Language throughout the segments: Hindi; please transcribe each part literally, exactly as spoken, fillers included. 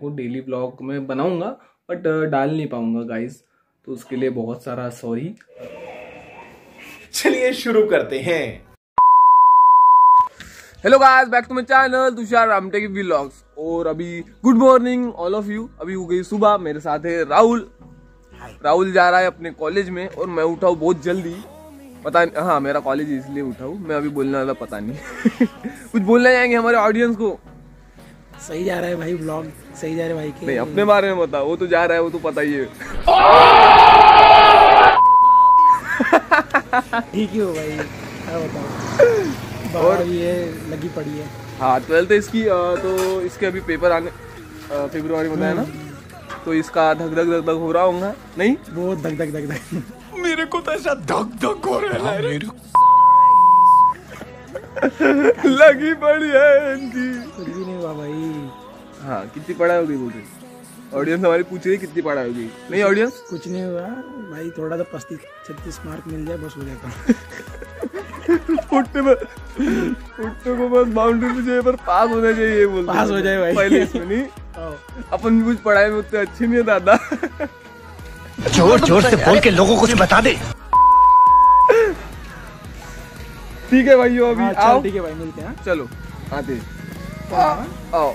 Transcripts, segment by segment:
को डेली ब्लॉग में बनाऊंगा बट डाल नहीं पाऊंगा गाइज, तो उसके लिए बहुत सारा सॉरी। चलिए शुरू करते हैं। Hello guys, back to my channel Tushar Ramteke vlogs. और अभी good morning all of you. अभी हो गई सुबह, मेरे साथ है राहुल। राहुल जा रहा है अपने कॉलेज में और मैं उठा हूँ बहुत जल्दी, पता नहीं। हाँ, मेरा कॉलेज इसलिए उठा हूँ, मैं अभी बोलने वाला पता नहीं। कुछ बोलना चाहेंगे हमारे ऑडियंस को? सही जा रहा है भाई, ब्लॉग सही जा रहा है भाई के। नहीं, अपने बारे में बता, वो तो जा रहा है, वो तो पता ही है। ठीक ही हो भाई, क्या बताऊं। और ये लगी पड़ी है। हाँ, ट्वेल्थ इसकी, तो इसके अभी पेपर आने फरवरी में है ना, तो इसका धक धक धक धक हो रहा होगा। नहीं, बहुत धक धक धक धक मेरे को तो ऐसा धक धक हो रहा है मेरे को। लगी पड़ी है इनकी, कुछ भी नहीं हुआ भाई। हाँ, कितनी पढ़ाई होगी बोल रही ऑडियंस हमारी, पूछ रही कितनी पढ़ाई होगी। नहीं ऑडियंस, कुछ नहीं हुआ भाई, थोड़ा सा पस्ती छत्तीस मार्क मिल जाए बस हो जाता। बाउंड्री पर पास होना चाहिए, पास हो जाए भाई। अपन कुछ पढ़ाई में उतने अच्छे नहीं है दादा। जोर जोर से बोल के लोगों को कुछ बता दे। ठीक है भाई, अभी आओ। ठीक है भाई, मिलते हैं। चलो आते आओ।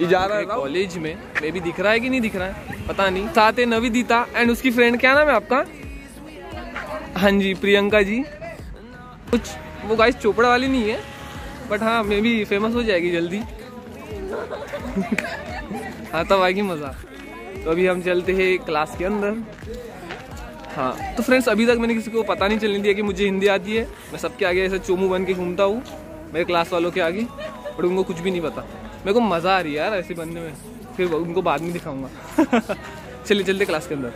ये जा रहा है कॉलेज में, मैं भी दिख रहा है कि नहीं दिख रहा है पता नहीं। साथ है नविदिता एंड उसकी फ्रेंड, क्या नाम है आपका? हाँ जी, प्रियंका जी। कुछ वो गाइस चोपड़ा वाली नहीं है बट हाँ, मैं भी फेमस हो जाएगी जल्दी। हाँ, तब आएगी मज़ा। तो अभी हम चलते हैं क्लास के अंदर। हाँ तो फ्रेंड्स, अभी तक मैंने किसी को पता नहीं चलने दिया कि मुझे हिंदी आती है। मैं सबके आगे ऐसा चोमू बन के घूमता हूँ मेरे क्लास वालों के आगे, बट उनको कुछ भी नहीं पता। मेरे को मज़ा आ रही है यार ऐसे बनने में, फिर उनको बाद में दिखाऊंगा। चलिए चलते क्लास के अंदर।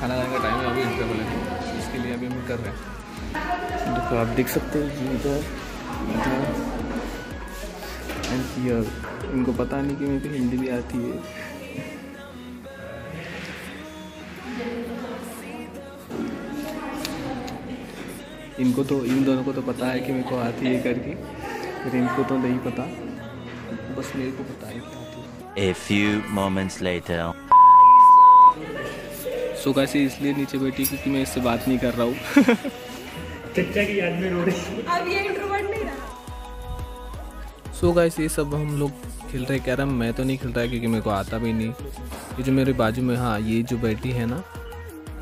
खाना खाने का टाइम है अभी, इंटरवल है, इसके लिए अभी हम कर रहे हैं। देखो आप देख सकते हो इधर एंड हियर। इनको पता नहीं कि मेरे को हिंदी भी आती है। इनको तो, इन दोनों को तो पता है कि मेरे को आती है करके, फिर इनको तो नहीं पता, बस मेरे को पता है आती है। A few moments later. So guys, इसलिए नीचे बैठी क्योंकि मैं इससे बात नहीं कर रहा हूँ। चच्चा की याद में रो रही। अब ये इंट्रोवर्ट नहीं रहा। सो गाइस, ये सब हम लोग खेल रहे कैरम। मैं तो नहीं खेल रहा क्योंकि मेरे को आता भी नहीं। ये जो मेरे बाजू में, हाँ ये जो बैठी है ना,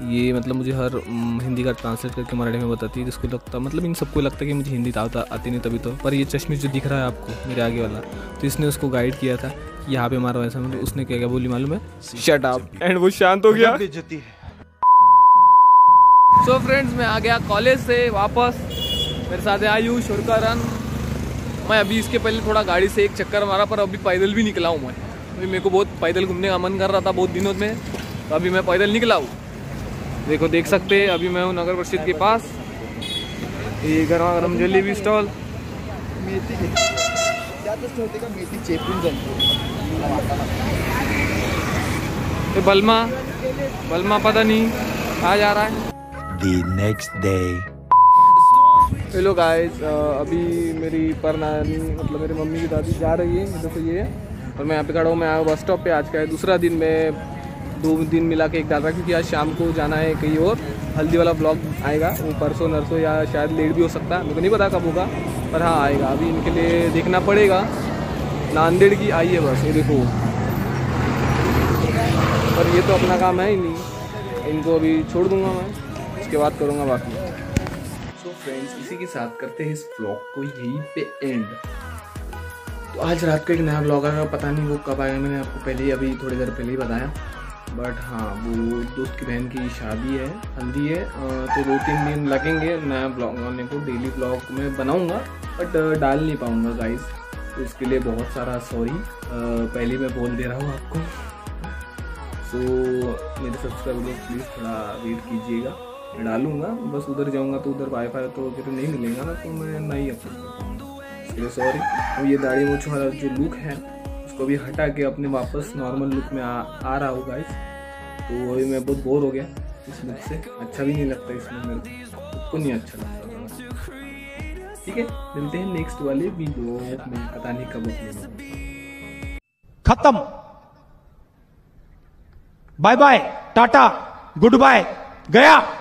ये मतलब मुझे हर हिंदी का ट्रांसलेट करके मराठी में बताती है, जिसको लगता मतलब इन सबको लगता है कि मुझे हिंदी आती नहीं तभी तो। पर ये चश्मे जो दिख रहा है आपको मेरे आगे वाला, तो इसने उसको गाइड किया था कि यहाँ पे हमारा वैसा। मतलब उसने क्या क्या बोली मालूम है? शट अप, एंड वो शांत हो गया। सो फ्रेंड्स, मैं आ गया कॉलेज से वापस। मेरे साथ आयुष और करण। मैं अभी इसके पहले थोड़ा गाड़ी से एक चक्कर मारा, पर अभी पैदल भी निकला हूँ मैं। अभी मेरे को बहुत पैदल घूमने का मन कर रहा था बहुत दिनों में, तो अभी मैं पैदल निकला हूँ। देखो देख सकते हैं, अभी मैं हूँ नगर परिषद के पास। ये गरमा गरम जलेबी स्टॉल, ये बलमा बलमा पता नहीं आ जा रहा है। The next day. Hello guys, अभी मेरी पर नानी मतलब मेरी मम्मी की दादी जा रही है, मतलब तो ये और मैं यहाँ पे खड़ा हूँ। मैं आया बस स्टॉप पे। आज का है दूसरा दिन, मैं दो दिन मिला के एक डाल रहा क्योंकि आज शाम को जाना है कहीं और। हल्दी वाला ब्लॉग आएगा वो परसों नरसों, या शायद लेट भी हो सकता है, मेरे को नहीं पता कब होगा, पर हाँ आएगा। अभी इनके लिए देखना पड़ेगा। नांदेड़ की आई है बस, ये देखो। पर ये तो अपना काम है ही नहीं, इनको अभी छोड़ दूंगा मैं, उसके बाद करूँगा बाकी। सो फ्रेंड्स, इसी के साथ करते हैं इस ब्लॉग को यहीं पे एंड। तो आज रात को एक नया ब्लॉग आएगा, पता नहीं वो कब आएगा। मैंने आपको पहले ही अभी थोड़ी देर पहले ही बताया, बट हाँ वो दोस्त की बहन की शादी है, हल्दी है, तो दो तीन दिन लगेंगे नया ब्लॉग आने को। डेली ब्लॉग में बनाऊंगा बट डाल नहीं पाऊंगा गाइस, तो उसके लिए बहुत सारा सॉरी पहले मैं बोल दे रहा हूँ आपको। सो so, मेरे सब्सक्राइबर लोग प्लीज़ थोड़ा वेट कीजिएगा डालूंगा, बस उधर जाऊंगा तो उधर वाईफाई तो मुझे नहीं मिलेगा ना, तो मैं नहीं अपना सॉरी। और ये दाढ़ी मूछ वाला जो लुक है उसको भी हटा के अपने वापस नॉर्मल लुक में आ, आ रहा हूँ गाइस। तो अभी मैं बहुत बोर हो गया इस लुक से, अच्छा भी नहीं लगता इसमें, मेरे को तो नहीं अच्छा लगता। ठीक है, मिलते हैं नेक्स्ट वाले वीडियो में, पता नहीं कब होगी। खत्म, bye bye, tata, good bye, गया।